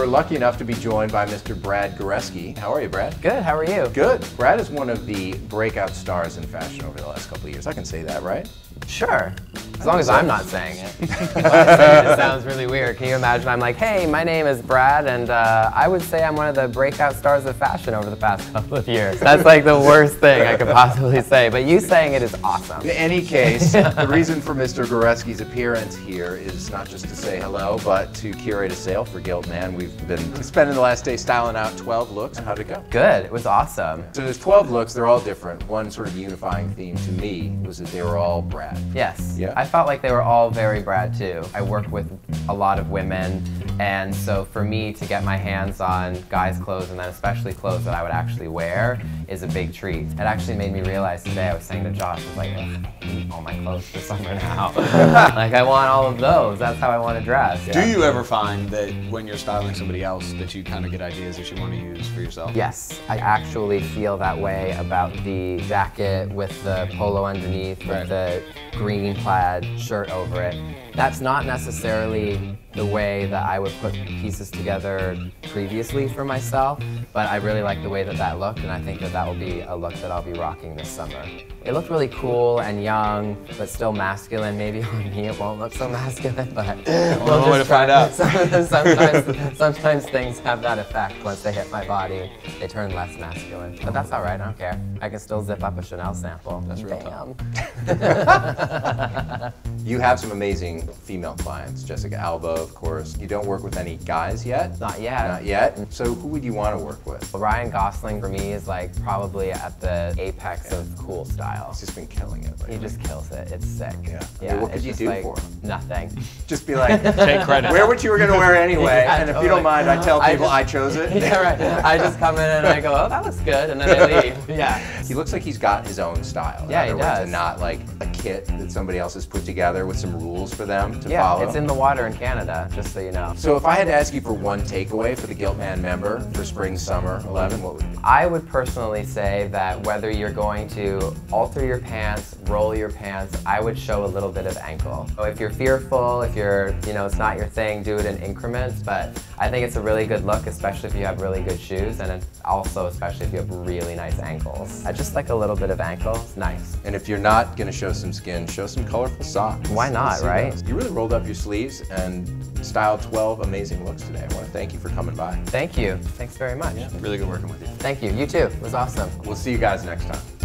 we're lucky enough to be joined by Mr. Brad Goreski. How are you, Brad? Good, how are you? Good. Brad is one of the breakout stars in fashion over the last couple of years. I can say that, right? Sure. As long as I'm not saying it. It sounds really weird. Can you imagine? I'm like, hey, my name is Brad, and I would say I'm one of the breakout stars of fashion over the past couple of years. That's like the worst thing I could possibly say, but you saying it is awesome. In any case, the reason for Mr. Goreski's appearance here is not just to say hello, but to curate a sale for Gilt, man. We've been spending the last day styling out 12 looks. How'd it go? Good. It was awesome. So there's 12 looks. They're all different. One sort of unifying theme to me was that they were all Brad. Yes. Yeah. I felt like they were all very Brad too. I work with a lot of women, and so for me to get my hands on guys' clothes, and then especially clothes that I would actually wear, is a big treat. It actually made me realize today, I was saying to Josh, I was like, I hate all my clothes this summer now. Like, I want all of those. That's how I want to dress. Yeah. Do you ever find that when you're styling somebody else that you kind of get ideas that you want to use for yourself? Yes. I actually feel that way about the jacket with the polo underneath, with the green plaid shirt over it. That's not necessarily the way that I would put pieces together previously for myself, but I really like the way that that looked, and I think that that will be a look that I'll be rocking this summer. It looked really cool and young, but still masculine. Maybe on me it won't look so masculine, but we'll just find out. Sometimes things have that effect. Once they hit my body, they turn less masculine. But that's all right, I don't care. I can still zip up a Chanel sample. That's real tough. You have some amazing female clients, Jessica Alba, of course. You don't work with any guys yet? Not yet. Not yet. So who would you want to work with? Well, Ryan Gosling for me is like probably at the apex of cool style. He's just been killing it. Lately. He just kills it. It's sick. Yeah. Yeah, what could you do for him? Nothing. Just be like, take credit. Wear what you were going to wear anyway, yeah, and totally. If you don't mind, I tell people I chose it. Yeah, right. I just come in and I go, oh, that looks good, and then I leave. Yeah. He looks like he's got his own style. Yeah, he does. And not like a kit that somebody else has put together with some rules for them to follow. Yeah, it's in the water in Canada. Just so you know. So if I had to ask you for one takeaway for the Gilt Man member for spring, summer, 11, what would it be? I would personally say that whether you're going to alter your pants, roll your pants, I would show a little bit of ankle. So if you're fearful, if you're, you know, it's not your thing, do it in increments, but I think it's a really good look, especially if you have really good shoes, and also especially if you have really nice ankles. I just like a little bit of ankle. It's nice. And if you're not going to show some skin, show some colorful socks. Why not, right? You really rolled up your sleeves and styled 12 amazing looks today. I want to thank you for coming by. Thank you. Thanks very much. Yeah, really good working with you. Thank you. You too. It was awesome. We'll see you guys next time.